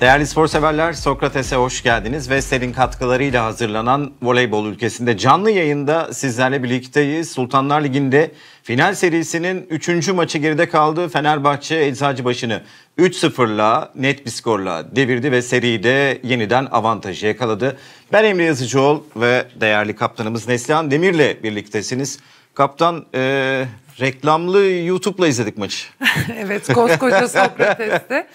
Değerli spor severler, Sokrates'e hoş geldiniz. Vestel'in katkılarıyla hazırlanan voleybol ülkesinde canlı yayında sizlerle birlikteyiz. Sultanlar Ligi'nde final serisinin 3. maçı geride kaldı. Fenerbahçe Eczacıbaşı'nı 3-0'la net bir skorla devirdi ve seride yeniden avantajı yakaladı. Ben Emre Yazıcıoğlu ve değerli kaptanımız Neslihan Demir'le birliktesiniz. Kaptan, reklamlı YouTube'la izledik maçı. Evet, koskoca Sokrates'te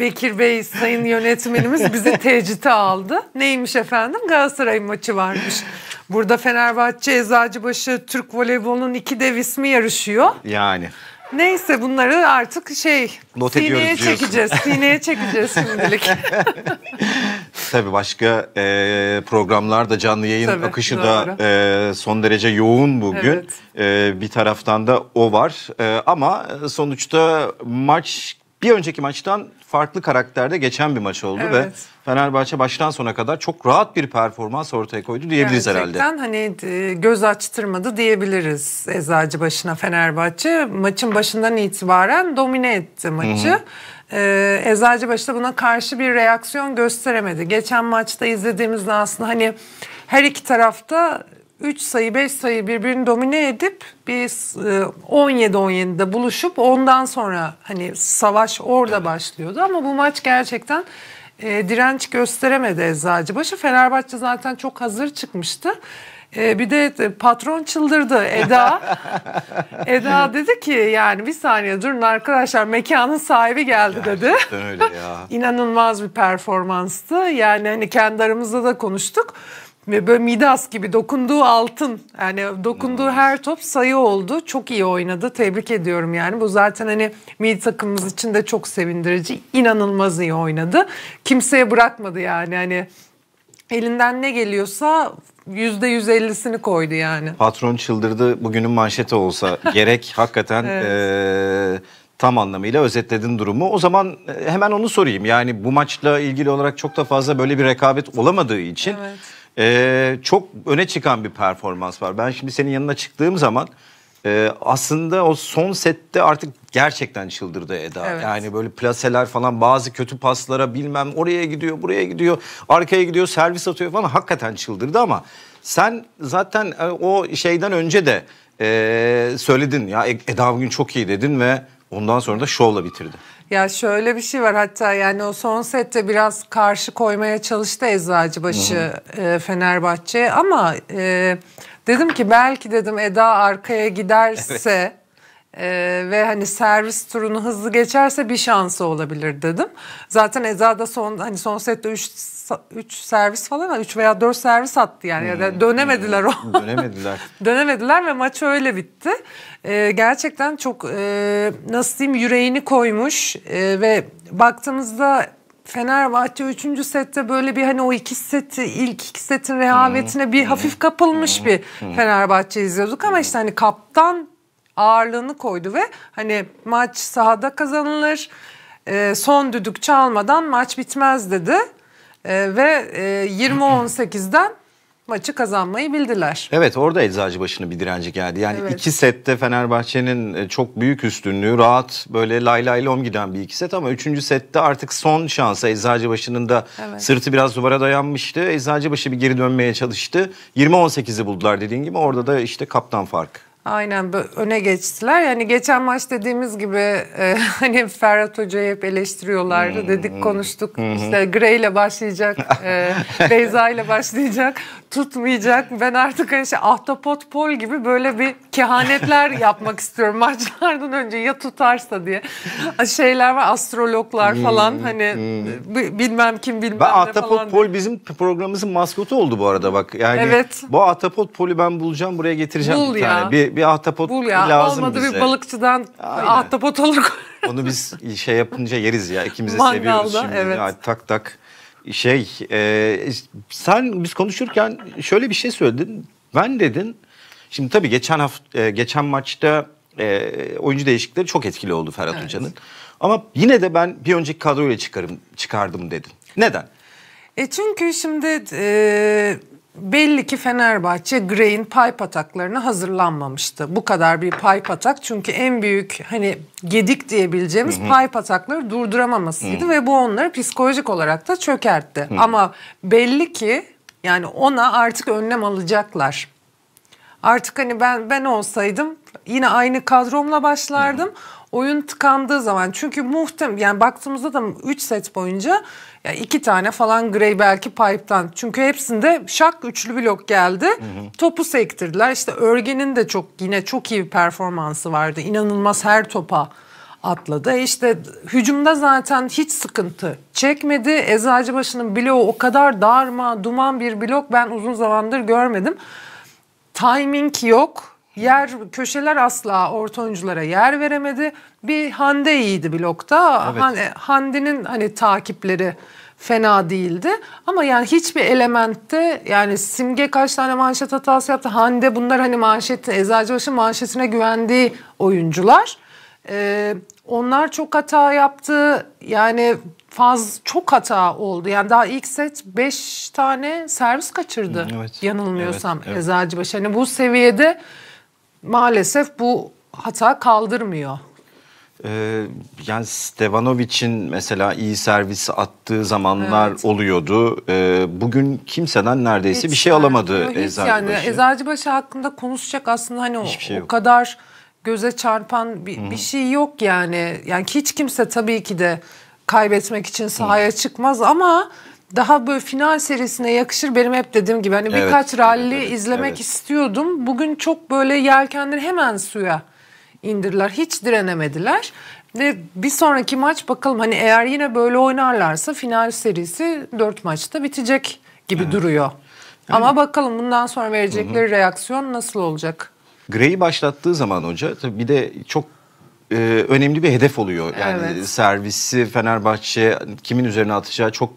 Bekir Bey, sayın yönetmenimiz bizi tecite aldı. Neymiş efendim? Galatasaray maçı varmış. Burada Fenerbahçe Eczacıbaşı Türk voleybolunun iki dev ismi yarışıyor. Yani. Neyse, bunları artık sineye çekeceğiz. Sineye çekeceğiz şimdilik. Tabii başka programlarda canlı yayın akışı doğru. da son derece yoğun bugün. Evet. Bir taraftan da o var. Ama sonuçta maç bir önceki maçtan farklı karakterde geçen bir maç oldu ve Fenerbahçe baştan sona kadar çok rahat bir performans ortaya koydu diyebiliriz gerçekten, herhalde. Hani göz açtırmadı diyebiliriz Eczacıbaşı'na Fenerbahçe. Maçın başından itibaren domine etti maçı. Eczacıbaşı da buna karşı bir reaksiyon gösteremedi. Geçen maçta izlediğimizde aslında hani her iki tarafta 3 sayı 5 sayı birbirini domine edip biz 17-17'de buluşup ondan sonra hani savaş orada başlıyordu. Ama bu maç gerçekten direnç gösteremedi Eczacıbaşı. Fenerbahçe zaten çok hazır çıkmıştı. Bir de patron çıldırdı Eda. Eda dedi ki yani bir saniye durun arkadaşlar, mekanın sahibi geldi dedi. Gerçekten öyle ya. İnanılmaz bir performanstı. Yani hani kendi aramızda da konuştuk. Böyle Midas gibi dokunduğu altın, yani dokunduğu her top sayı oldu. Çok iyi oynadı. Tebrik ediyorum yani. Bu zaten hani milli takımımız için de çok sevindirici. İnanılmaz iyi oynadı. Kimseye bırakmadı yani. Hani elinden ne geliyorsa %150'sini koydu yani. Patron çıldırdı. Bugünün manşeti olsa gerek hakikaten. Evet. Tam anlamıyla özetledin durumu. O zaman hemen onu sorayım. Yani bu maçla ilgili olarak çok da fazla böyle bir rekabet olamadığı için çok öne çıkan bir performans var. Ben şimdi senin yanına çıktığım zaman aslında o son sette artık gerçekten çıldırdı Eda. Evet. Yani böyle plaseler falan, bazı kötü paslara, bilmem oraya gidiyor, buraya gidiyor, arkaya gidiyor, servis atıyor falan, hakikaten çıldırdı. Ama sen zaten o şeyden önce de söyledin ya, Eda bugün çok iyi dedin ve ondan sonra da şovla bitirdi. Ya şöyle bir şey var, hatta yani o son sette biraz karşı koymaya çalıştı Eczacıbaşı Fenerbahçe'ye ama dedim ki belki dedim Eda arkaya giderse ve hani servis turunu hızlı geçerse bir şansı olabilir dedim. Zaten Eda da son sette 3 servis falan, 3 veya 4 servis attı yani. Ya dönemediler o. Dönemediler ve maç öyle bitti. Gerçekten çok nasıl diyeyim, yüreğini koymuş ve baktığımızda Fenerbahçe 3. sette böyle bir hani o ilk iki setin rehavetine bir hafif kapılmış bir Fenerbahçe izliyorduk ama işte hani kaptan ağırlığını koydu ve hani maç sahada kazanılır, son düdük çalmadan maç bitmez dedi ve 20-18'den maçı kazanmayı bildiler. Evet, orada Eczacıbaşı'nın bir direnci geldi. Yani iki sette Fenerbahçe'nin çok büyük üstünlüğü, rahat böyle lay lay lom giden bir iki set ama 3. sette artık son şansa Eczacıbaşı'nın da sırtı biraz duvara dayanmıştı. Eczacıbaşı bir geri dönmeye çalıştı. 20-18'i buldular dediğin gibi, orada da işte kaptan farkı. Aynen, öne geçtiler. Yani geçen maç dediğimiz gibi hani Ferhat Hoca'yı hep eleştiriyorlardı. Dedik, konuştuk. İşte Grey ile başlayacak, Beyza ile başlayacak, tutmayacak. Ben artık hani Ahtapot Paul gibi böyle bir kehanetler yapmak istiyorum maçlardan önce, ya tutarsa diye. Şeyler var, astrologlar falan hani bilmem kim bilmem ne falan. Ahtapot Paul bizim programımızın maskotu oldu bu arada bak. Yani bu Ahtapot Paul'ü ben bulacağım, buraya getireceğim. Bul bir tane. Ya. Bir ahtapot lazım. Olmadı bize. Bir balıkçıdan ahtapot olur. Onu biz şey yapınca yeriz ya. İkimiz de seviyoruz şimdi. Ya, tak tak. Biz konuşurken şöyle bir şey söyledin. Ben dedin. Şimdi tabii geçen maçta oyuncu değişiklikleri çok etkili oldu Ferhat Hoca'nın. Ama yine de ben bir önceki kadroyla çıkardım dedin. Neden? Çünkü şimdi belli ki Fenerbahçe Grey'in pipe ataklarına hazırlanmamıştı. Bu kadar bir pipe atak, çünkü en büyük hani gedik diyebileceğimiz pipe atakları durduramamasıydı ve bu onları psikolojik olarak da çökertti. Ama belli ki yani ona artık önlem alacaklar. Artık hani ben olsaydım yine aynı kadromla başlardım. Oyun tıkandığı zaman, çünkü yani baktığımızda da 3 set boyunca ya 2 tane falan Grey belki pipe'tan. Çünkü hepsinde şak üçlü blok geldi. Topu sektirdiler. İşte Örgen'in de yine çok iyi bir performansı vardı. İnanılmaz her topa atladı. İşte hücumda zaten hiç sıkıntı çekmedi. Eczacıbaşı'nın bloğu o kadar darma duman bir blok ben uzun zamandır görmedim. Timing yok. Köşeler asla orta oyunculara yer veremedi. Bir Hande iyiydi blokta. Evet. Hande'nin hani takipleri fena değildi. Ama yani hiçbir elementte, yani Simge kaç tane manşet hatası yaptı. Hande, bunlar hani Eczacıbaşı manşetine güvendiği oyuncular. Onlar çok hata yaptı. Yani çok hata oldu. Yani daha ilk set 5 tane servis kaçırdı. Yanılmıyorsam Eczacıbaşı. Hani bu seviyede maalesef bu hata kaldırmıyor. Yani Stevanovic'in mesela iyi servisi attığı zamanlar oluyordu. Bugün kimseden neredeyse hiç bir şey alamadı Eczacıbaşı. Yani Eczacıbaşı hakkında konuşacak aslında hani o kadar göze çarpan bir şey yok yani. Yani hiç kimse tabii ki de kaybetmek için sahaya çıkmaz ama daha böyle final serisine yakışır. Benim hep dediğim gibi hani birkaç ralli izlemek istiyordum. Bugün çok böyle yelkenleri hemen suya indirdiler. Hiç direnemediler. Ve bir sonraki maç bakalım, hani eğer yine böyle oynarlarsa final serisi 4 maçta bitecek gibi duruyor. Ama bakalım bundan sonra verecekleri reaksiyon nasıl olacak? Grey'i başlattığı zaman hoca tabii bir de çok önemli bir hedef oluyor. Yani servisi Fenerbahçe kimin üzerine atacağı çok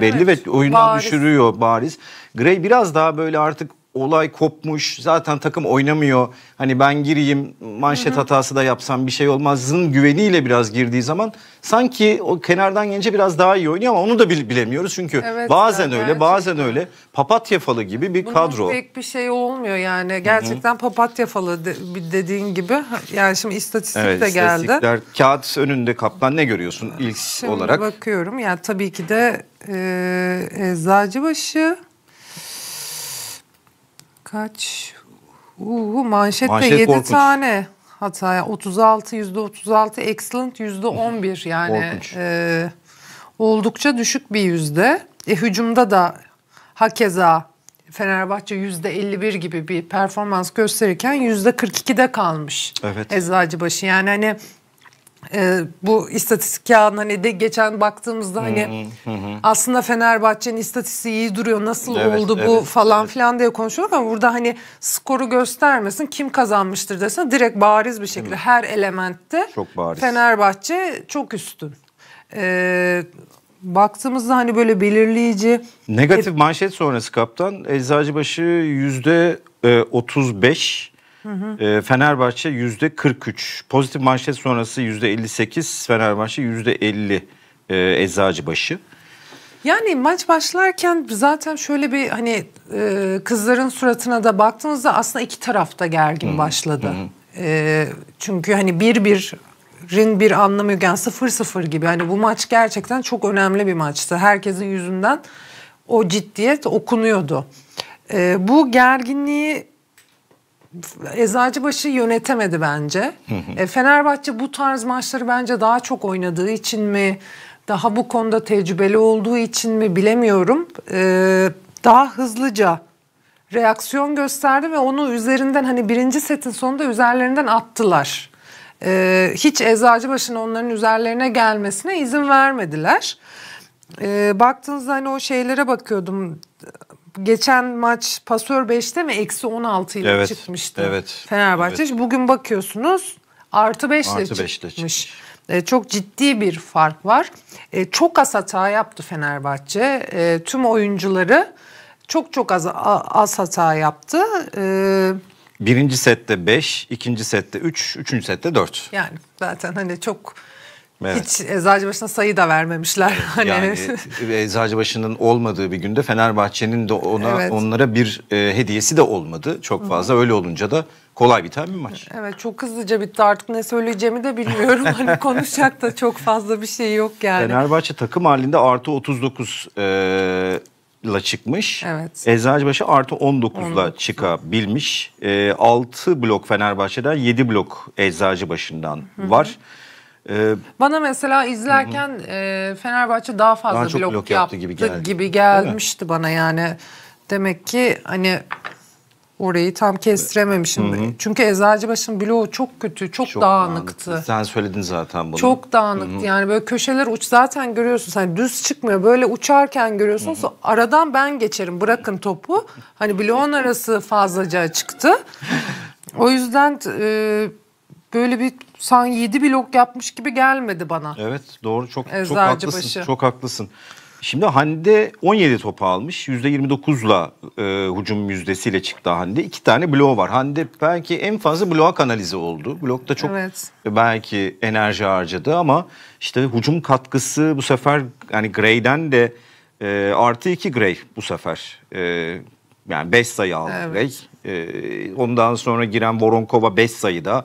belli ve oyundan düşürüyor bariz. Grey biraz daha böyle artık olay kopmuş, zaten takım oynamıyor. Hani ben gireyim, manşet hatası da yapsam bir şey olmaz'ın güveniyle biraz girdiği zaman sanki o kenardan gelince biraz daha iyi oynuyor ama onu da bilemiyoruz. Çünkü bazen öyle, bazen öyle. Papatya falı gibi bir kadro. Bunun pek bir şey olmuyor yani. Gerçekten papatya falı dediğin gibi. Yani şimdi istatistik de geldi. İstatistikler, kağıt önünde kaplan, ne görüyorsun ilk şimdi olarak? Şimdi bakıyorum. Yani tabii ki de Eczacıbaşı kaç? Manşette 7 korkunç tane hata. Yani %36 excellent, %11 yani oldukça düşük bir yüzde. Hücumda da hakeza Fenerbahçe %51 gibi bir performans gösterirken %42'de kalmış Eczacıbaşı. Yani hani bu istatistik kağıdına hani de geçen baktığımızda hani aslında Fenerbahçe'nin istatistiği iyi duruyor, nasıl oldu bu falan filan diye konuşuyorlar ama burada hani skoru göstermesin, kim kazanmıştır desin, direkt bariz bir şekilde her elementte çok bariz. Fenerbahçe çok üstün. Baktığımızda hani böyle belirleyici negatif manşet sonrası kaptan Eczacıbaşı %35, Fenerbahçe %43. Pozitif manşet sonrası %58, Fenerbahçe %50 Eczacıbaşı. Yani maç başlarken zaten şöyle bir hani kızların suratına da baktığınızda aslında iki tarafta gergin başladı. Çünkü hani 1-1'in bir anlamı yok. Yani 0-0 gibi. Hani bu maç gerçekten çok önemli bir maçtı. Herkesin yüzünden o ciddiyet okunuyordu. Bu gerginliği Eczacıbaşı yönetemedi bence. Fenerbahçe bu tarz maçları bence daha çok oynadığı için mi, daha bu konuda tecrübeli olduğu için mi bilemiyorum. Daha hızlıca reaksiyon gösterdi ve onu üzerinden hani birinci setin sonunda üzerlerinden attılar. Hiç Eczacıbaşı'nın onların üzerlerine gelmesine izin vermediler. Baktığınızda hani o şeylere bakıyordum. Geçen maç pasör 5'te mi -16 ile çıkmıştı Fenerbahçe. Bugün bakıyorsunuz +5 ile çıkmış. Çok ciddi bir fark var. Çok az hata yaptı Fenerbahçe. Tüm oyuncuları çok az hata yaptı. Birinci sette 5, ikinci sette 3, üçüncü sette 4. Yani zaten hani çok Evet. Hiç Eczacıbaşı'na sayı da vermemişler. Hani. Yani Eczacıbaşı'nın olmadığı bir günde Fenerbahçe'nin de ona, evet, onlara bir hediyesi de olmadı çok fazla. Hı. Öyle olunca da kolay biten bir maç. Evet, çok hızlıca bitti, artık ne söyleyeceğimi de bilmiyorum. Hani konuşacak da çok fazla bir şey yok yani. Fenerbahçe takım halinde artı 39 ile çıkmış. Evet. Eczacıbaşı artı 19'la çıkabilmiş. 6 blok Fenerbahçe'den, 7 blok Eczacıbaşı'ndan var. Bana mesela izlerken Fenerbahçe daha fazla blok yaptı gibi gelmişti bana yani. Demek ki hani orayı tam kestirememişim. Çünkü Eczacıbaşı'nın bloğu çok kötü, çok dağınıktı. Sen söyledin zaten bunu. Çok dağınıktı. Yani böyle köşeler uç zaten görüyorsun. Hani düz çıkmıyor. Böyle uçarken görüyorsun. Aradan ben geçerim. Bırakın topu. Hani bloğun arası fazlaca çıktı. O yüzden böyle bir sen 7 blok yapmış gibi gelmedi bana. Evet, doğru, çok haklısın. Çok haklısın. Şimdi Hande 17 topu almış. %29'la hücum yüzdesiyle çıktı Hande. 2 tane bloğu var. Hande belki en fazla bloğa kanalize oldu. Blokta çok belki enerji harcadı ama işte hücum katkısı bu sefer yani Grey'den de artı 2 Grey bu sefer. Yani 5 sayı aldı Grey. Ondan sonra giren Voronkova 5 sayıda.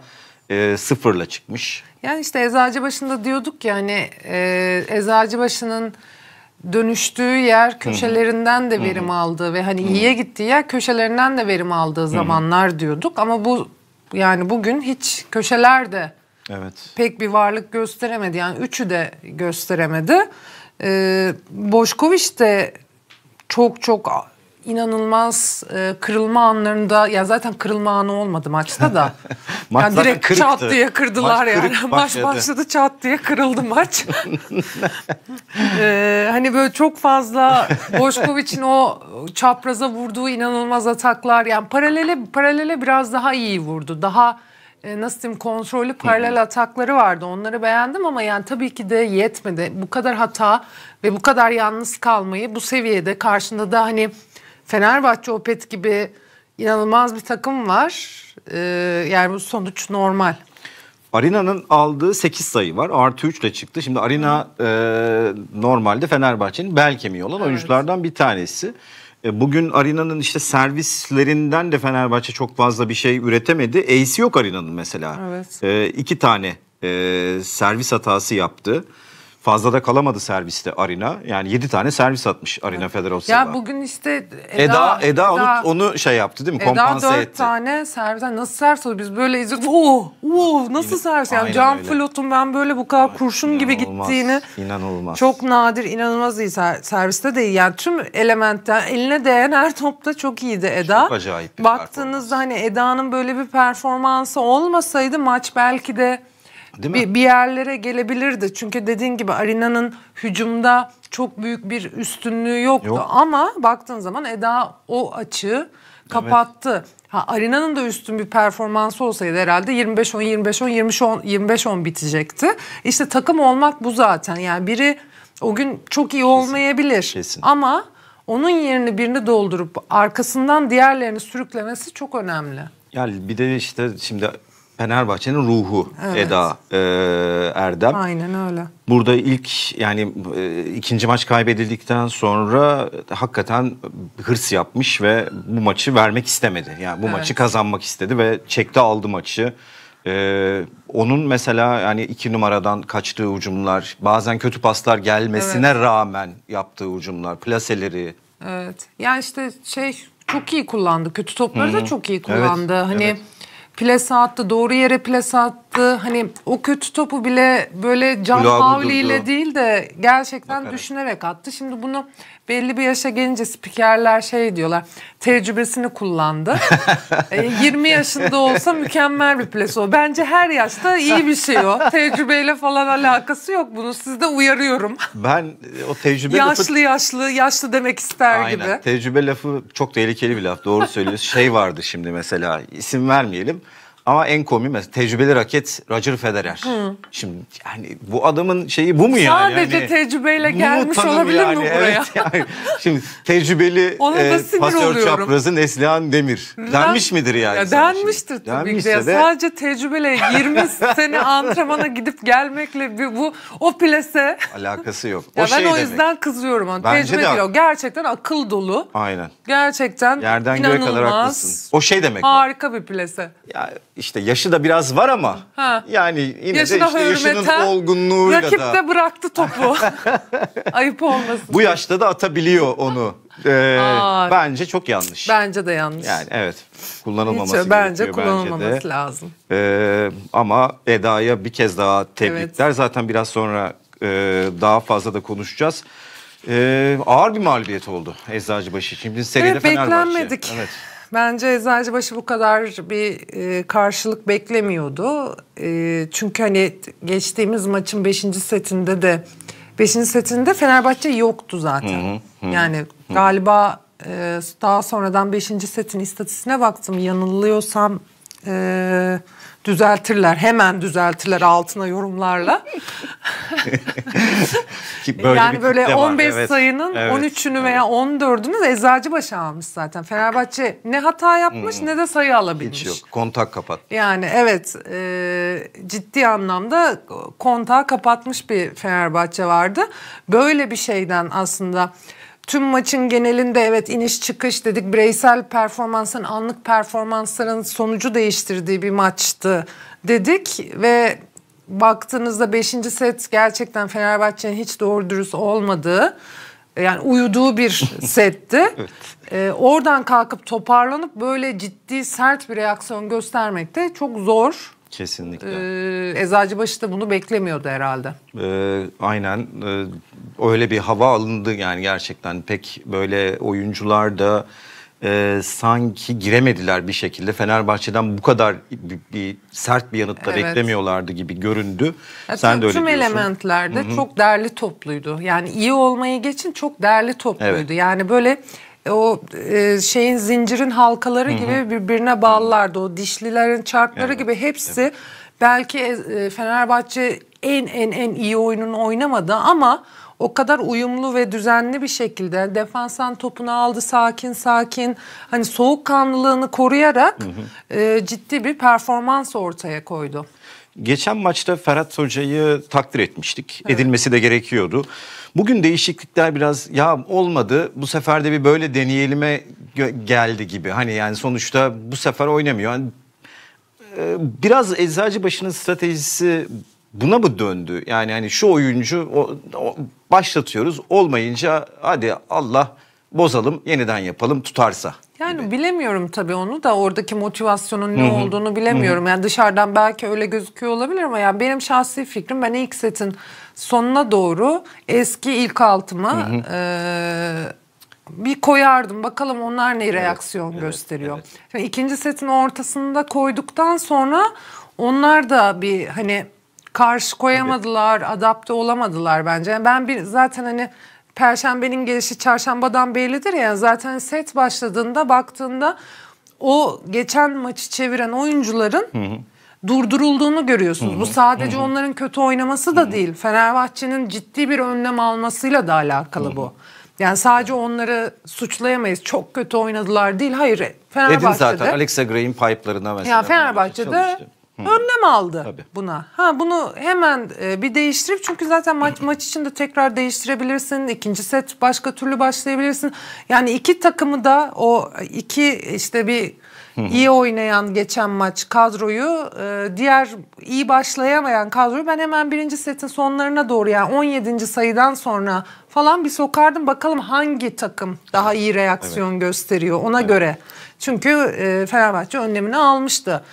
0'la çıkmış. Yani işte Eczacıbaşı'nda diyorduk ya hani Eczacıbaşı'nın dönüştüğü yer köşelerinden de verim aldığı ve hani iyiye gittiği yer köşelerinden de verim aldığı zamanlar diyorduk ama bu yani bugün hiç köşelerde pek bir varlık gösteremedi. Yani üçü de gösteremedi. Boşkoviç de çok inanılmaz kırılma anlarında, ya zaten kırılma anı olmadı maçta da. Yani direkt kırıktı. Çat diye kırdılar yani. Maç başladı, çat diye kırıldı maç. Hani böyle çok fazla Boşkoviç'in o çapraza vurduğu inanılmaz ataklar. Yani paralele biraz daha iyi vurdu. Daha nasıl diyeyim, kontrollü paralel atakları vardı. Onları beğendim ama yani tabii ki de yetmedi. Bu kadar hata ve bu kadar yalnız kalmayı bu seviyede karşında da hani Fenerbahçe Opet gibi inanılmaz bir takım var. Yani bu sonuç normal. Arina'nın aldığı 8 sayı var. Artı 3 ile çıktı. Şimdi Arina normalde Fenerbahçe'nin bel kemiği olan oyunculardan bir tanesi. Bugün Arina'nın işte servislerinden de Fenerbahçe çok fazla bir şey üretemedi. Ace'i yok Arina'nın mesela. 2 tane servis hatası yaptı. Fazla da kalamadı serviste Arina. Yani 7 tane servis atmış Arina Federovska'ya. Ya bugün işte Eda onu şey yaptı değil mi? Kompanse etti. Eda 4 tane servis. Nasıl servis oldu? Biz böyle izliyoruz. Nasıl servis? Yani Can Flot'un ben böyle bu kadar kurşun gibi gittiğini. İnanılmaz. Çok nadir, inanılmaz iyi serviste de iyi. Yani tüm elementten eline değen her topta çok iyiydi Eda. Çok acayip bir baktığınızda hani Eda'nın böyle bir performansı olmasaydı maç belki de bir yerlere gelebilirdi. Çünkü dediğin gibi Arina'nın hücumda çok büyük bir üstünlüğü yoktu. Ama baktığın zaman Eda o açığı kapattı. Arina'nın da üstün bir performansı olsaydı herhalde 25-10 bitecekti. İşte takım olmak bu zaten. Yani biri o gün çok iyi olmayabilir. Kesin. Ama onun yerini birini doldurup arkasından diğerlerini sürüklemesi çok önemli. Yani bir de işte şimdi Fenerbahçe'nin ruhu Eda, Erdem. Aynen öyle. Burada ilk yani ikinci maç kaybedildikten sonra hakikaten hırs yapmış ve bu maçı vermek istemedi. Yani bu maçı kazanmak istedi ve çekti, aldı maçı. Onun mesela yani 2 numaradan kaçtığı hücumlar, bazen kötü paslar gelmesine rağmen yaptığı hücumlar, plaseleri. Yani işte çok iyi kullandı. Kötü topları da çok iyi kullandı. Hani plase attı, doğru yere plase attı. Hani o kötü topu bile böyle Can Havli'yle değil de gerçekten düşünerek attı. Şimdi bunu belli bir yaşa gelince spikerler diyorlar, tecrübesini kullandı. 20 yaşında olsa mükemmel bir plase o. Bence her yaşta iyi bir şey o. Tecrübeyle falan alakası yok bunu. Siz de uyarıyorum. Ben o tecrübe yaşlı demek ister gibi. Tecrübe lafı çok tehlikeli bir laf. Doğru söylüyorsun. Vardı şimdi mesela, isim vermeyelim. Ama en komik mesela tecrübeli raket Roger Federer. Hı. Şimdi yani bu adamın şeyi bu mu yani? Sadece yani, tecrübeyle gelmiş olabilir yani mi buraya? Evet yani. Şimdi tecrübeli pasör çaprazı Neslihan Demir. Denmiş midir yani? Ya denmiştir tabii ki. De. Sadece tecrübeyle 20 sene antrenmana gidip gelmekle bu o plase alakası yok. O ya şey ben o yüzden demek kızıyorum. Yani tecrübe de diyor. Gerçekten akıl dolu. Aynen. Gerçekten yerden inanılmaz, göğe kadar haklısın. O şey demek. Harika bir plase. Ya İşte yaşı da biraz var ama ha, yani yine yaşına de işte yaşının olgunluğuyla rakip da. Rakip de bıraktı topu. Ayıp olmasın. Bu yaşta da atabiliyor onu. Bence çok yanlış. Bence de yanlış. Yani evet. Kullanılmaması hiç, bence kullanılmaması bence lazım. Ama Eda'ya bir kez daha tebrikler. Evet. Zaten biraz sonra daha fazla da konuşacağız. Ağır bir mağlubiyet oldu Eczacıbaşı. Şimdi seride evet, Fenerbahçe. Beklenmedik. Evet. Bence Eczacıbaşı bu kadar bir karşılık beklemiyordu. Çünkü hani geçtiğimiz maçın 5. setinde de 5. setinde Fenerbahçe yoktu zaten. Hı hı, hı. Yani hı, galiba daha sonradan 5. setin istatistiğine baktım. Yanılıyorsam düzeltirler. Hemen düzeltirler altına yorumlarla. böyle yani böyle 15 evet, sayının evet, 13'ünü evet, veya 14'ünü de Eczacıbaşı almış zaten. Fenerbahçe ne hata yapmış ne de sayı alabilmiş. Hiç yok. Kontak kapat. Yani evet ciddi anlamda kontağı kapatmış bir Fenerbahçe vardı. Böyle bir şeyden aslında tüm maçın genelinde evet iniş çıkış dedik, bireysel performansın, anlık performansların sonucu değiştirdiği bir maçtı dedik ve baktığınızda 5. set gerçekten Fenerbahçe'nin hiç doğru dürüst olmadığı, yani uyuduğu bir setti. Evet. Oradan kalkıp toparlanıp böyle ciddi sert bir reaksiyon göstermek de çok zor. Kesinlikle. Eczacıbaşı da bunu beklemiyordu herhalde. Aynen. Öyle bir hava alındı yani gerçekten. Pek böyle oyuncular da sanki giremediler bir şekilde. Fenerbahçe'den bu kadar bir sert bir yanıt da evet, beklemiyorlardı gibi göründü. Ya sen de öyle diyorsun. Tüm elementlerde Hı-hı, çok değerli topluydu. Yani iyi olmayı geçin çok değerli topluydu. Evet. Yani böyle o şeyin zincirin halkaları Hı-hı, gibi birbirine bağlılardı. O dişlilerin çarkları evet, gibi hepsi evet, belki Fenerbahçe en iyi oyununu oynamadı ama o kadar uyumlu ve düzenli bir şekilde defansan topunu aldı sakin sakin, hani soğukkanlılığını koruyarak Hı-hı, ciddi bir performans ortaya koydu. Geçen maçta Ferhat Hoca'yı takdir etmiştik. Evet. Edilmesi de gerekiyordu. Bugün değişiklikler biraz ya olmadı. Bu sefer de bir böyle deneyelime geldi gibi. Hani yani sonuçta bu sefer oynamıyor. Yani, biraz Eczacıbaşı'nın stratejisi buna mı döndü? Yani hani şu oyuncu başlatıyoruz olmayınca hadi Allah bozalım yeniden yapalım tutarsa. Yani gibi, bilemiyorum tabii onu da oradaki motivasyonun Hı-hı, ne olduğunu bilemiyorum. Hı-hı. Yani dışarıdan belki öyle gözüküyor olabilir ama yani benim şahsi fikrim ben ilk setin sonuna doğru eski ilk altıma bir koyardım. Bakalım onlar ne evet, reaksiyon evet, gösteriyor. Evet. Şimdi ikinci setin ortasında koyduktan sonra onlar da bir hani karşı koyamadılar, evet, adapte olamadılar bence. Yani ben zaten hani Perşembenin gelişi çarşambadan bellidir ya zaten set başladığında baktığında o geçen maçı çeviren oyuncuların Hı -hı. durdurulduğunu görüyorsunuz. Hı -hı. Bu sadece Hı -hı. onların kötü oynaması da Hı -hı. değil. Fenerbahçe'nin ciddi bir önlem almasıyla da alakalı Hı -hı. bu. Yani sadece onları suçlayamayız. Çok kötü oynadılar değil. Hayır. Fenerbahçe'de zaten Alexa Gray'in pipe'larına mesela. Ya Fenerbahçe'de önlem aldı Tabii. buna. Ha bunu hemen bir değiştirip çünkü zaten maç için de tekrar değiştirebilirsin. İkinci set başka türlü başlayabilirsin. Yani iki takımı da o iki işte bir iyi oynayan geçen maç kadroyu diğer iyi başlayamayan kadroyu ben hemen birinci setin sonlarına doğru yani 17. sayıdan sonra falan bir sokardım. Bakalım hangi takım daha iyi reaksiyon evet, gösteriyor ona evet, göre. Çünkü Fenerbahçe önlemini almıştı.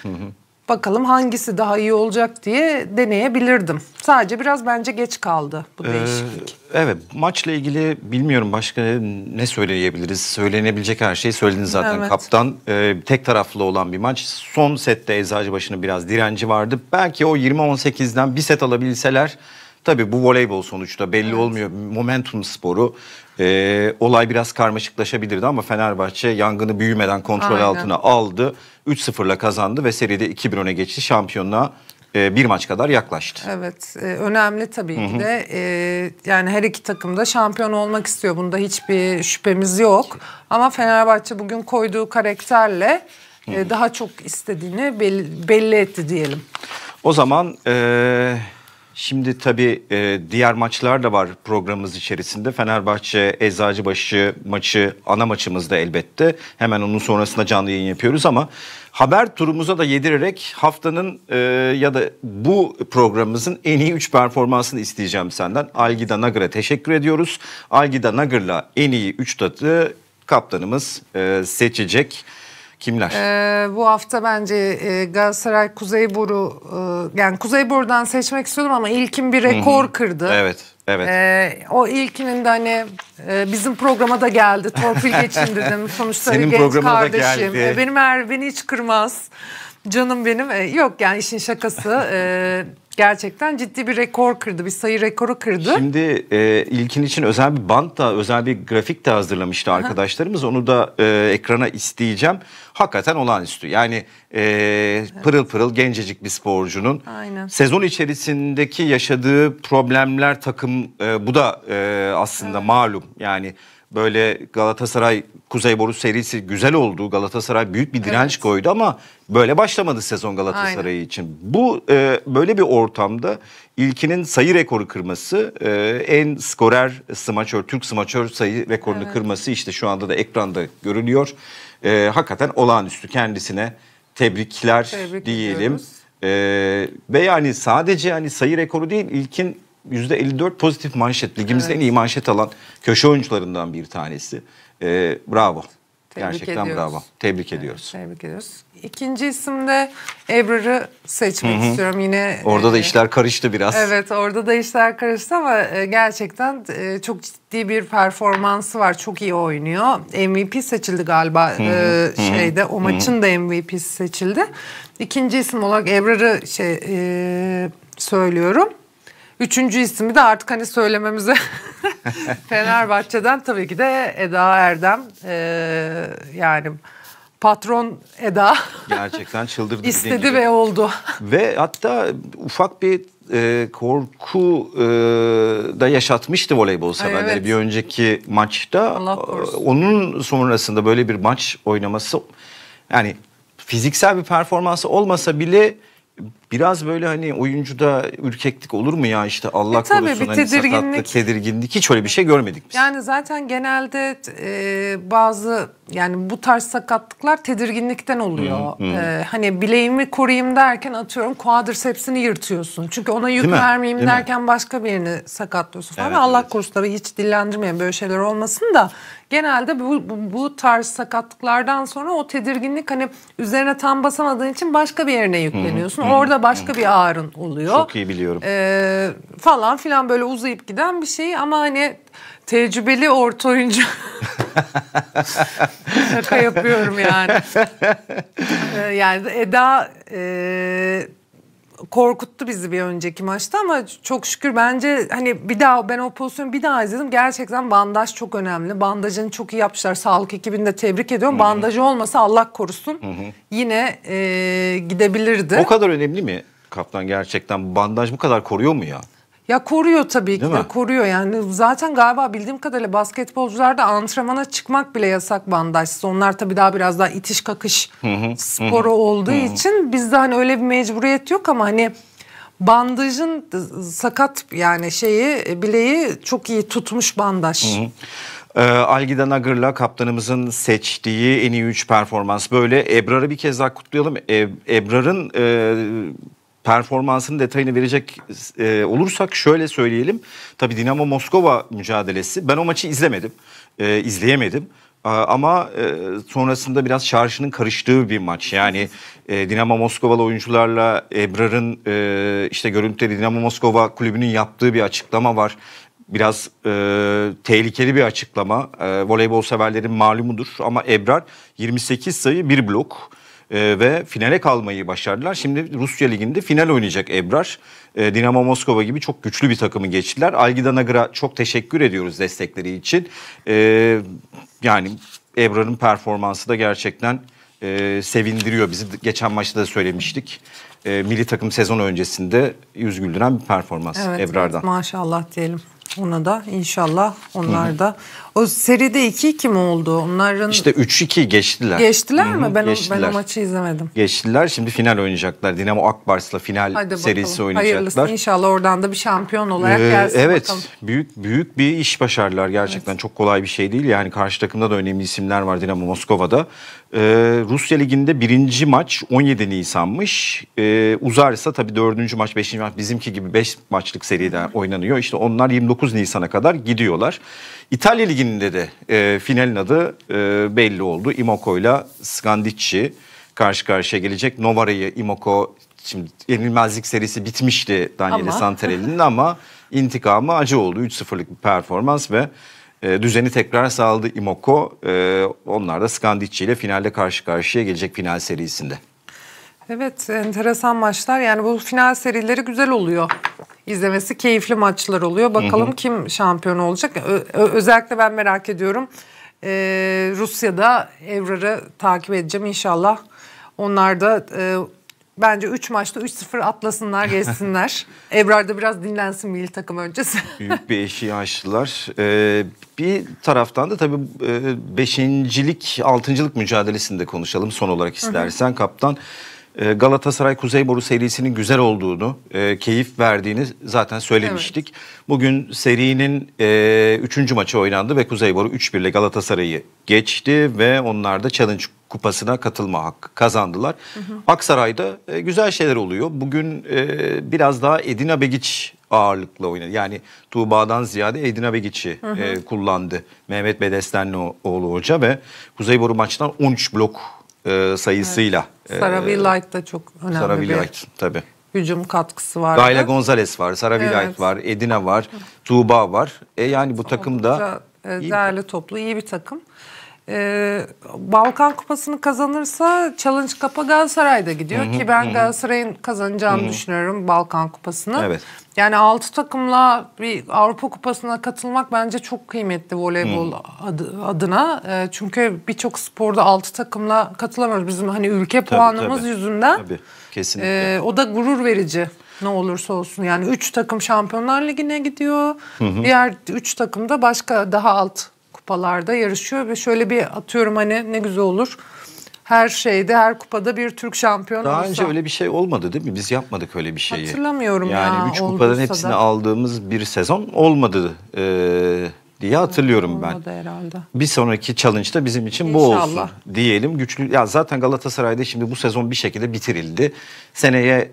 Bakalım hangisi daha iyi olacak diye deneyebilirdim. Sadece biraz bence geç kaldı bu değişiklik. Evet, maçla ilgili bilmiyorum başka ne söyleyebiliriz. Söylenebilecek her şeyi söylediniz zaten evet, kaptan. Tek taraflı olan bir maç. Son sette Eczacıbaşı'nın biraz direnci vardı. Belki o 20-18'den bir set alabilseler Tabii bu voleybol sonuçta belli olmuyor. Momentum sporu. Olay biraz karmaşıklaşabilirdi ama Fenerbahçe yangını büyümeden kontrol altına aldı. 3-0'la kazandı ve seride 2-1 öne geçti. Şampiyonluğa bir maç kadar yaklaştı. Evet, önemli tabii ki de. Yani her iki takım da şampiyon olmak istiyor. Bunda hiçbir şüphemiz yok. Ama Fenerbahçe bugün koyduğu karakterle daha çok istediğini belli etti diyelim. O zaman şimdi tabii diğer maçlar da var programımız içerisinde. Fenerbahçe Eczacıbaşı maçı ana maçımızda elbette. Hemen onun sonrasında canlı yayın yapıyoruz ama haber turumuza da yedirerek haftanın ya da bu programımızın en iyi 3 performansını isteyeceğim senden. Algida Nagır'a teşekkür ediyoruz. Algida Nagır'la en iyi 3 tatı kaptanımız seçecek. Kimler? Bu hafta bence Galatasaray Kuzeyboru, yani Kuzeyboru'dan seçmek istiyordum ama İlkim bir rekor kırdı. Evet, evet. O İlkinin de hani bizim programa da geldi. Torpil geçin dedim. Sonuçta senin genç kardeşim. Benim beni hiç kırmaz. Canım benim. Yok yani işin şakası. Gerçekten ciddi bir rekor kırdı. Bir sayı rekoru kırdı. Şimdi İlkin için özel bir bant da, özel bir grafik de hazırlamıştı arkadaşlarımız. Onu da ekrana isteyeceğim. Hakikaten olağanüstü. Yani pırıl pırıl gencecik bir sporcunun sezon içerisindeki yaşadığı problemler takım bu da aslında malum. Yani böyle Galatasaray Kuzeyboru serisi güzel oldu. Galatasaray büyük bir direnç koydu ama böyle başlamadı sezon Galatasaray için. Bu böyle bir ortamda İlkinin sayı rekoru kırması, en skorer smaçör, Türk smaçör sayı rekorunu kırması işte şu anda da ekranda görülüyor. Hakikaten olağanüstü, kendisine tebrikler diyelim. Ve yani sadece hani sayı rekoru değil, İlkin %54 pozitif manşet. Ligimizde en iyi manşet alan köşe oyuncularından bir tanesi. Bravo. Tebrik ediyoruz. Bravo. Tebrik ediyoruz. Tebrik ediyoruz. İkinci isimde Ebrar'ı seçmek istiyorum. Yine orada da işler karıştı biraz. Evet, orada da işler karıştı ama gerçekten çok ciddi bir performansı var. Çok iyi oynuyor. MVP seçildi galiba o maçın da MVP'si seçildi. İkinci isim olarak Ebrar'ı söylüyorum. Üçüncü ismi de artık hani söylememize Fenerbahçe'den tabii ki de Eda Erdem, yani patron Eda gerçekten çıldırdı istedi ve oldu. Ve hatta ufak bir korku da yaşatmıştı voleybol severleri bir önceki maçta. Onun sonrasında böyle bir maç oynaması, yani fiziksel bir performansı olmasa bile biraz böyle hani oyuncuda ürkeklik olur mu ya, işte Allah korusun hani sakatlık, tedirginlik, hiç öyle bir şey görmedik biz. Yani zaten genelde bazı yani bu tarz sakatlıklar tedirginlikten oluyor. Hani bileğimi koruyayım derken atıyorum quadricepsini yırtıyorsun. Çünkü ona yük vermeyeyim derken başka birini sakatlıyorsun falan. Evet, Allah korusun tabii, hiç dillendirmeyin böyle şeyler olmasın da. Genelde bu tarz sakatlıklardan sonra o tedirginlik hani üzerine tam basamadığın için başka bir yerine yükleniyorsun. Orada başka bir ağrın oluyor. Çok iyi biliyorum. Falan filan böyle uzayıp giden bir şey ama hani tecrübeli orta oyuncu. Şaka yapıyorum yani. Yani Eda korkuttu bizi bir önceki maçta ama çok şükür bence hani bir daha ben o pozisyonu bir daha izledim. Gerçekten bandaj çok önemli. Bandajını çok iyi yapmışlar. Sağlık ekibini de tebrik ediyorum. Bandajı olmasa Allah korusun yine gidebilirdi. O kadar önemli mi kaptan gerçekten? Bandaj bu kadar koruyor mu ya? Ya koruyor tabii ki de, koruyor yani. Zaten galiba bildiğim kadarıyla basketbolcularda antrenmana çıkmak bile yasak bandajsız. Onlar tabii biraz daha itiş kakış sporu olduğu için bizde hani öyle bir mecburiyet yok ama hani bandajın sakat yani bileği çok iyi tutmuş bandaj. Algida Nagır'la kaptanımızın seçtiği en iyi 3 performans böyle. Ebrar'ı bir kez daha kutlayalım. Ebrar'ın performansının detayını verecek olursak şöyle söyleyelim. Tabii Dinamo Moskova mücadelesi. Ben o maçı izlemedim, izleyemedim. Ama sonrasında biraz şarjının karıştığı bir maç. Yani Dinamo Moskovalı oyuncularla Ebrar'ın işte görüntüleri, Dinamo Moskova kulübünün yaptığı bir açıklama var. Biraz tehlikeli bir açıklama. Voleybol severlerin malumudur ama Ebrar 28 sayı 1 blok. ve finale kalmayı başardılar. Şimdi Rusya Ligi'nde final oynayacak Ebrar. Dinamo Moskova gibi çok güçlü bir takımı geçtiler. Algida Nagra çok teşekkür ediyoruz destekleri için. Yani Ebrar'ın performansı da gerçekten sevindiriyor bizi. Geçen maçta da söylemiştik. Milli takım sezon öncesinde yüz güldüren bir performans, evet, Ebrar'dan. Evet, maşallah diyelim. Ona da inşallah onlar Hı-hı. da. O seride 2-2 mi oldu? Onların... İşte 3-2 geçtiler. Geçtiler Hı-hı. mi? Ben o maçı izlemedim. Geçtiler. Şimdi final oynayacaklar. Dinamo Akbars'la final serisi oynayacaklar. Hayırlısı. İnşallah oradan da bir şampiyon olarak gelsin. Evet. Bakalım. Büyük bir iş başardılar. Gerçekten evet. Çok kolay bir şey değil. Yani karşı takımda da önemli isimler var Dinamo Moskova'da. Rusya Ligi'nde birinci maç 17 Nisan'mış. Uzarsa tabii dördüncü maç, beşinci maç, bizimki gibi 5 maçlık seride oynanıyor. İşte onlar 29 Nisan'a kadar gidiyorlar. İtalya Ligi'nde de finalin adı belli oldu. Imoco ile Scandicci karşı karşıya gelecek. Novara'yı Imoco, şimdi yenilmezlik serisi bitmişti Daniele Santarelli'nin ama intikamı acı oldu. 3-0'lık bir performans ve düzeni tekrar sağladı Imoco. Onlar da Scandicci ile finalde karşı karşıya gelecek final serisinde. Evet, enteresan maçlar. Yani bu final serileri güzel oluyor. İzlemesi keyifli maçlar oluyor. Bakalım Hı-hı. kim şampiyon olacak. Özellikle ben merak ediyorum. Rusya'da Evrar'ı takip edeceğim inşallah. Onlar da... Bence 3 maçta 3-0 atlasınlar, geçsinler. Ebrar'da biraz dinlensin milli takım öncesi. Büyük bir eşiği aştılar. Bir taraftan da tabii 5.lik, 6.lık mücadelesini de konuşalım son olarak istersen. Hı hı. Kaptan, Galatasaray Kuzeyboru serisinin güzel olduğunu, keyif verdiğini zaten söylemiştik. Evet. Bugün serinin 3. maçı oynandı ve Kuzeyboru 3-1 ile Galatasaray'ı geçti ve onlar da Challenge Kupası'na katılma hakkı kazandılar. Hı hı. Aksaray'da güzel şeyler oluyor. Bugün biraz daha Edina Begiç ağırlıklı oynadı. Yani Tuğba'dan ziyade Edina Begiç'i kullandı Mehmet Bedestenlioğlu Hoca ve Kuzeyboru maçtan 13 blok sayısıyla. Evet. Saravi Light da çok önemli. Saravi Light tabii. Hücum katkısı var. Gayla Gonzalez var, Saravi evet. Light var, Edina var, Tuğba var. Yani bu takım da değerli toplu iyi bir takım. Balkan Kupası'nı kazanırsa Challenge Cup'a Galatasaray'da gidiyor ki ben Galatasaray'ın kazanacağını düşünüyorum Balkan Kupası'nı. Evet. Yani 6 takımla bir Avrupa Kupası'na katılmak bence çok kıymetli voleybol adına. Çünkü birçok sporda 6 takımla katılamıyoruz. Bizim hani ülke tabii, puanımız tabii. yüzünden. Tabii, kesinlikle. O da gurur verici. Ne olursa olsun yani 3 takım Şampiyonlar Ligi'ne gidiyor. Diğer 3 takım da başka daha alt kupalarda yarışıyor ve şöyle bir atıyorum hani ne güzel olur. Her şeyde, her kupada bir Türk şampiyonu olsa. Daha önce öyle bir şey olmadı değil mi? Biz yapmadık öyle bir şeyi. Hatırlamıyorum yani ya. Yani 3 kupadan hepsini da. Aldığımız bir sezon olmadı diye hatırlıyorum ben. Olmadı herhalde. Bir sonraki challenge'da bizim için İnşallah. Bu olsun diyelim. Güçlü. Ya zaten Galatasaray'da şimdi bu sezon bir şekilde bitirildi. Seneye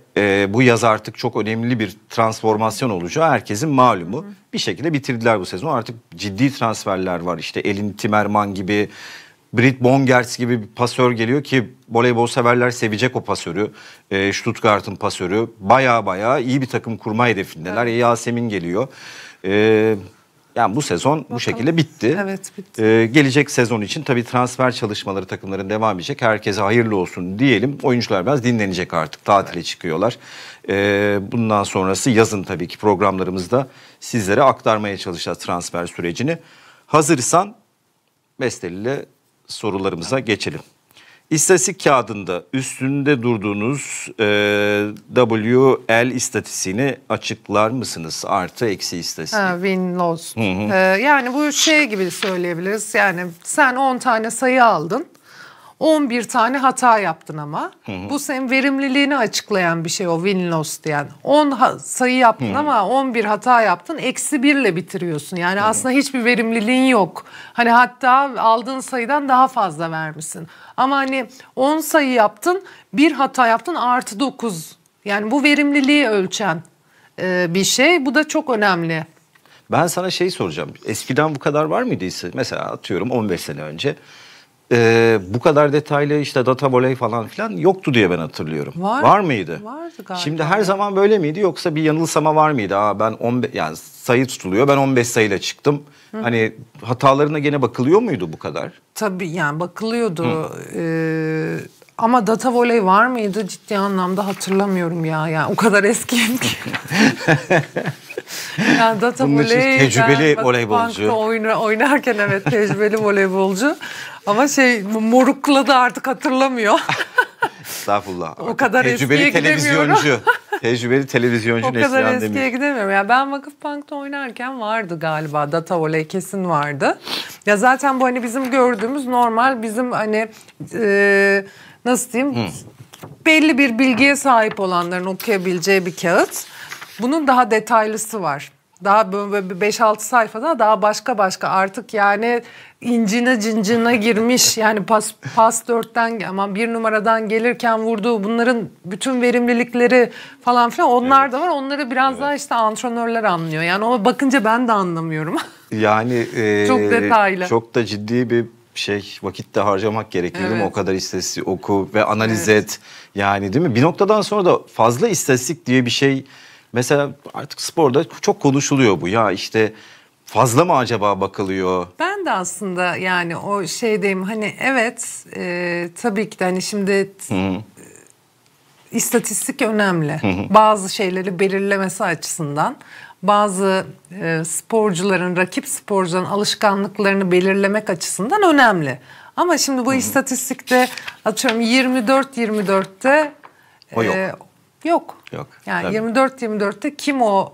bu yaz artık çok önemli bir transformasyon olacağı herkesin malumu. Hı. Bir şekilde bitirdiler bu sezonu. Artık ciddi transferler var. İşte Elin Timerman gibi, Brit Bongers gibi bir pasör geliyor ki voleybol severler sevecek o pasörü. Stuttgart'ın pasörü. Baya iyi bir takım kurma hedefindeler. Evet. Yasemin geliyor. Yani bu sezon Bakalım. Bu şekilde bitti. Evet, bitti. Gelecek sezon için tabii transfer çalışmaları takımların devam edecek. Herkese hayırlı olsun diyelim. Oyuncular biraz dinlenecek artık. Tatile evet. çıkıyorlar. Bundan sonrası yazın tabii ki programlarımızda sizlere aktarmaya çalışacağız transfer sürecini. Hazırsan Bestel'le sorularımıza evet. geçelim. İstatistik kağıdında üstünde durduğunuz WL istatistiğini açıklar mısınız? Artı eksi istatistiği. Win loss. Yani bu şey gibi söyleyebiliriz. Yani sen 10 tane sayı aldın. 11 tane hata yaptın ama. Hı-hı. Bu senin verimliliğini açıklayan bir şey o win loss diyen. 10 sayı yaptın Hı-hı. ama 11 hata yaptın. Eksi 1 ile bitiriyorsun. Yani Hı-hı. aslında hiçbir verimliliğin yok. Hani hatta aldığın sayıdan daha fazla vermişsin. Ama hani 10 sayı yaptın, 1 hata yaptın artı 9. Yani bu verimliliği ölçen bir şey. Bu da çok önemli. Ben sana şey soracağım. Eskiden bu kadar var mıydı? Mesela atıyorum 15 sene önce. Bu kadar detaylı işte Datavoley falan filan yoktu diye ben hatırlıyorum. Var mıydı? Vardı galiba. Şimdi her zaman böyle miydi yoksa bir yanılsama var mıydı? Ben 15 yani sayı tutuluyor. Ben 15 sayıyla çıktım. Hı. Hani hatalarına gene bakılıyor muydu bu kadar? Tabii yani bakılıyordu. Ama Datavoley var mıydı? Ciddi anlamda hatırlamıyorum ya. Yani o kadar eskiyim ki. Yani Datavoley tecrübeli voleybolcu. Oynarken evet tecrübeli voleybolcu. Ama şey morukla da artık hatırlamıyor. Estağfurullah. O kadar tecrübeli televizyoncu. Tecrübeli televizyoncu Neslihan Demir. O kadar eskiye gidemiyorum. Ya ben Vakıfbank'ta oynarken vardı galiba. Datavoley kesin vardı. Ya zaten bu hani bizim gördüğümüz normal bizim hani nasıl diyeyim belli bir bilgiye sahip olanların okuyabileceği bir kağıt. Bunun daha detaylısı var. Daha böyle 5-6 sayfada daha başka başka artık yani incine cincine girmiş yani pas 4'ten ama 1 numaradan gelirken vurduğu bunların bütün verimlilikleri falan filan onlar evet. da var. Onları biraz evet. daha işte antrenörler anlıyor. Yani ona bakınca ben de anlamıyorum. Yani çok detaylı. Çok da ciddi bir şey vakit de harcamak gerekiyor evet. değil mi? O kadar istatistik oku ve analiz evet. et. Yani değil mi? Bir noktadan sonra da fazla istatistik diye bir şey. Mesela artık sporda çok konuşuluyor bu. Ya işte fazla mı acaba bakılıyor? Ben de aslında yani o şeydeyim hani evet tabii ki de hani şimdi istatistik önemli. Bazı şeyleri belirlemesi açısından bazı sporcuların rakip sporcuların alışkanlıklarını belirlemek açısından önemli. Ama şimdi bu istatistikte atıyorum 24-24'te o yok. Yok. Yani 24-24'te kim o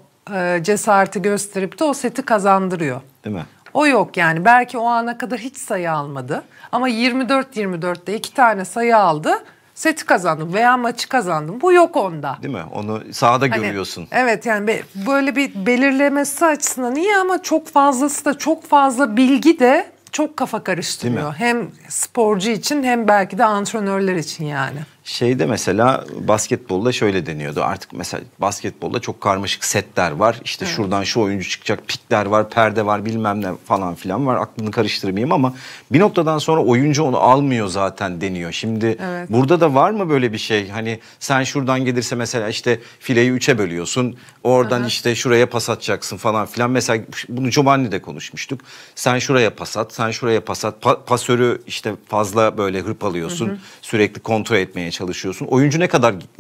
cesareti gösterip de o seti kazandırıyor. Değil mi? O yok yani. Belki o ana kadar hiç sayı almadı. Ama 24-24'te 2 tane sayı aldı. Seti kazandım veya maçı kazandım. Bu yok onda. Değil mi? Onu sahada hani, görüyorsun. Evet yani böyle bir belirlemesi açısından iyi ama çok fazlası da çok fazla bilgi de çok kafa karıştırıyor. Hem sporcu için hem belki de antrenörler için yani. Şeyde mesela basketbolda şöyle deniyordu. Artık mesela basketbolda çok karmaşık setler var. İşte evet. şuradan şu oyuncu çıkacak, pikler var, perde var bilmem ne falan filan var. Aklını karıştırmayayım ama bir noktadan sonra oyuncu onu almıyor zaten deniyor. Şimdi evet. burada da var mı böyle bir şey? Hani sen şuradan gelirse mesela işte fileyi 3'e bölüyorsun. Oradan evet. işte şuraya pas atacaksın falan filan. Mesela bunu Giovanni'de konuşmuştuk. Sen şuraya pas at, sen şuraya pas at. Pasörü işte fazla böyle hırpalıyorsun. Hı-hı. Sürekli kontrol etmeye çalışıyorsun. Oyuncu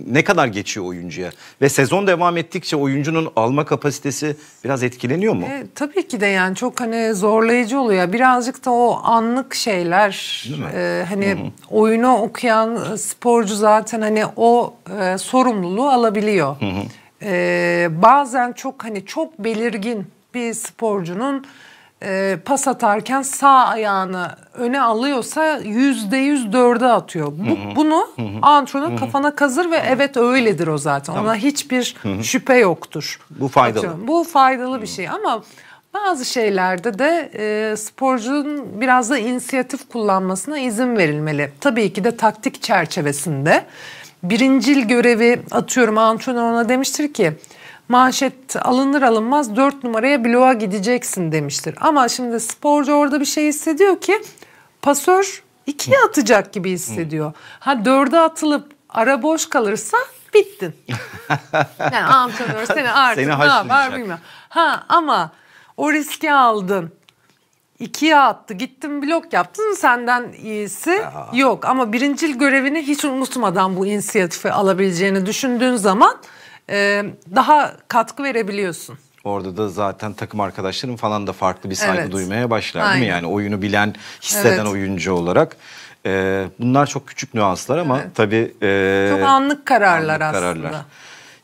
ne kadar geçiyor oyuncuya ve sezon devam ettikçe oyuncunun alma kapasitesi biraz etkileniyor mu? Tabii ki de yani çok hani zorlayıcı oluyor. Birazcık da o anlık şeyler hani oyunu okuyan sporcu zaten hani o sorumluluğu alabiliyor. Bazen çok hani çok belirgin bir sporcunun pas atarken sağ ayağını öne alıyorsa %100 4'e atıyor. Bunu antrenör kafana kazır ve evet öyledir o zaten. Tamam. Ona hiçbir şüphe yoktur. Bu faydalı. Atıyorum. Bu faydalı bir şey ama bazı şeylerde de sporcunun biraz da inisiyatif kullanmasına izin verilmeli. Tabii ki de taktik çerçevesinde. Birincil görevi atıyorum antrenör ona demiştir ki manşet alınır alınmaz 4 numaraya bloğa gideceksin demiştir. Ama şimdi sporcu orada bir şey hissediyor ki pasör 2'ye atacak gibi hissediyor. Ha 4'e atılıp ara boş kalırsa bittin. Yani antrenör seni artık ne yapar bilmiyorum. Ha ama o riski aldın. 2'ye attı gittin blok yaptın senden iyisi ya. Yok. Ama birincil görevini hiç unutmadan bu inisiyatifi alabileceğini düşündüğün zaman daha katkı verebiliyorsun. Orada da zaten takım arkadaşların falan da farklı bir saygı evet. duymaya başlar Aynen. değil mi? Yani oyunu bilen, hisseden evet. oyuncu olarak. Bunlar çok küçük nüanslar ama evet. tabii... çok anlık kararlar aslında.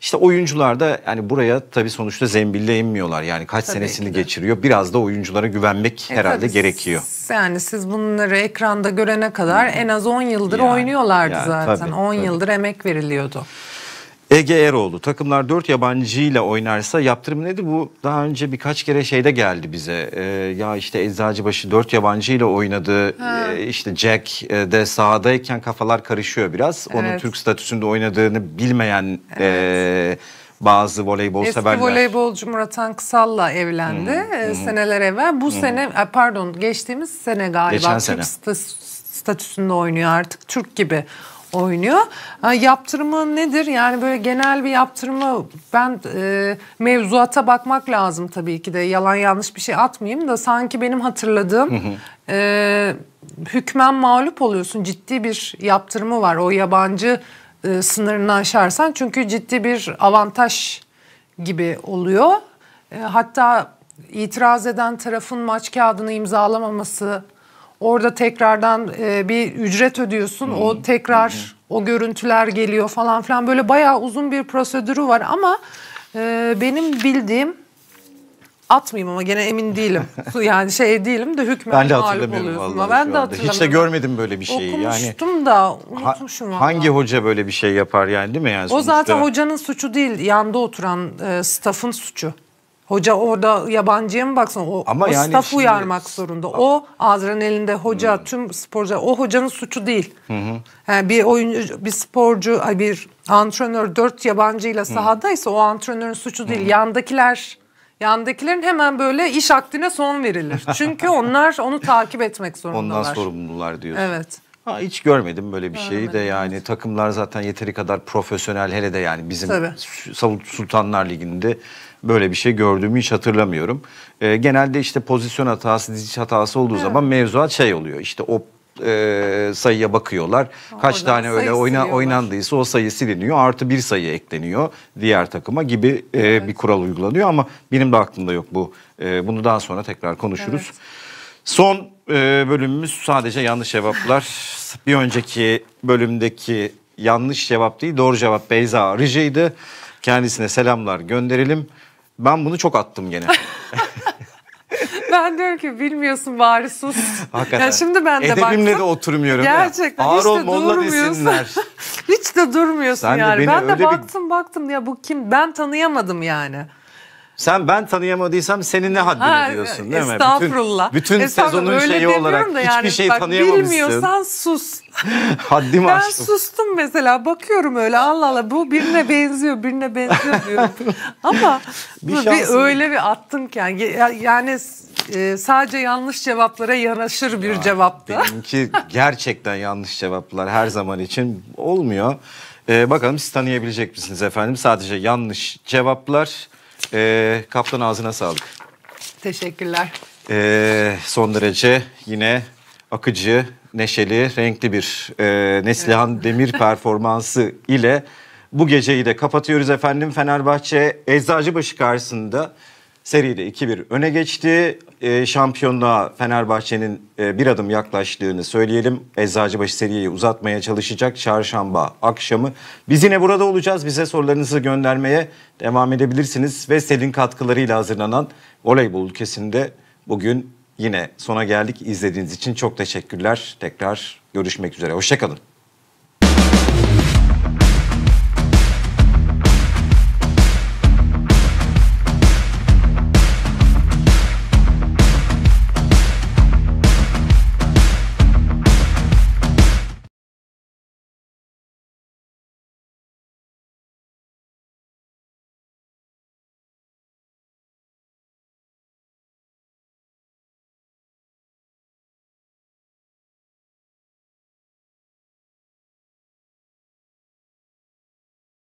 İşte oyuncular da yani buraya tabii sonuçta zembille inmiyorlar. Yani kaç tabii senesini geçiriyor. Biraz da oyunculara güvenmek herhalde gerekiyor. Yani siz bunları ekranda görene kadar en az 10 yıldır yani, oynuyorlardı yani, zaten. Tabii, 10 yıldır emek veriliyordu. Ege Eroğlu, takımlar 4 yabancıyla oynarsa yaptırım nedir? Bu daha önce birkaç kere şeyde geldi bize. Ya işte Eczacıbaşı 4 yabancıyla oynadı. İşte Jack de sahadayken kafalar karışıyor biraz. Evet. Onun Türk statüsünde oynadığını bilmeyen bazı voleybol severler. Eski voleybolcu Muratan Kısal'la evlendi seneler evvel. Bu sene, pardon geçtiğimiz sene galiba Türk statüsünde oynuyor artık. Türk gibi oynuyor. Yaptırımı nedir? Yani böyle genel bir yaptırımı ben mevzuata bakmak lazım tabii ki de. Yalan yanlış bir şey atmayayım da sanki benim hatırladığım hükmen mağlup oluyorsun. Ciddi bir yaptırımı var o yabancı sınırını aşarsan. Çünkü ciddi bir avantaj gibi oluyor. Hatta itiraz eden tarafın maç kağıdını imzalamaması... Orada tekrardan bir ücret ödüyorsun. O tekrar o görüntüler geliyor falan filan. Böyle bayağı uzun bir prosedürü var ama benim bildiğim, atmayayım ama gene emin değilim. Yani şey değilim de hükmen. Ben de hatırlamıyorum vallahi. Ben de hatırlamıyorum. Hiç de görmedim böyle bir şeyi. Okumuştum yani, da unutmuşum. Hangi hoca böyle bir şey yapar yani, değil mi? Yani o zaten hocanın suçu değil. Yanda oturan staff'ın suçu. Hoca orada yabancıya mı baksana? Ama o yani staffı şimdi... uyarmak zorunda. O Azra'nın elinde hoca, tüm sporcu, o hocanın suçu değil. Yani bir oyuncu, bir sporcu, bir antrenör 4 yabancıyla sahadaysa o antrenörün suçu değil. Yandakilerin hemen böyle iş akdine son verilir. Çünkü onlar onu takip etmek zorundalar. Ondan sorumlular diyorsun. Evet. Ha, hiç görmedim böyle bir şeyi de yani, takımlar zaten yeteri kadar profesyonel, hele de yani bizim Sultanlar Ligi'nde böyle bir şey gördüğümü hiç hatırlamıyorum. Genelde işte pozisyon hatası, diziş hatası olduğu zaman mevzuat şey oluyor. İşte o sayıya bakıyorlar. Kaç tane öyle oynandıysa o sayı siliniyor. Artı bir sayı ekleniyor diğer takıma gibi bir kural uygulanıyor. Ama benim de aklımda yok bu. Bunu daha sonra tekrar konuşuruz. Evet. Son bölümümüz sadece yanlış cevaplar. Bir önceki bölümdeki yanlış cevap değil, doğru cevap Beyza Arıcı'ydı. Kendisine selamlar gönderelim. Ben bunu çok attım gene. Ben diyorum ki bilmiyorsun bari sus. Hakikaten. Yani şimdi ben de edebimle de oturmuyorum. Gerçekten hiç de durmuyorsun. Hiç de durmuyorsun sen yani. Ben de baktım ya bu kim? Ben tanıyamadım yani. Sen ben tanıyamadıysam senin ne haddini diyorsun değil mi? Estağfurullah. Bütün sezonun şeyi olarak yani, hiçbir şey tanıyamamışsın. Bilmiyorsan sus. Haddimi aştım. Ben sustum mesela, bakıyorum öyle Allah Allah bu birine benziyor diyorum. Ama bir öyle bir attım ki yani sadece yanlış cevaplara yaraşır bir cevaptı. Benimki gerçekten yanlış cevaplar her zaman için olmuyor. Bakalım siz tanıyabilecek misiniz efendim? Sadece yanlış cevaplar. Kaptan ağzına sağlık. Teşekkürler. Son derece yine akıcı, neşeli, renkli bir Neslihan Demir performansı ile bu geceyi de kapatıyoruz efendim. Fenerbahçe Eczacıbaşı karşısında seride 2-1 öne geçti. Şampiyonluğa Fenerbahçe'nin bir adım yaklaştığını söyleyelim. Eczacıbaşı seriyi uzatmaya çalışacak çarşamba akşamı. Biz yine burada olacağız. Bize sorularınızı göndermeye devam edebilirsiniz. Ve Selin katkılarıyla hazırlanan voleybol ülkesinde bugün yine sona geldik. İzlediğiniz için çok teşekkürler. Tekrar görüşmek üzere. Hoşçakalın.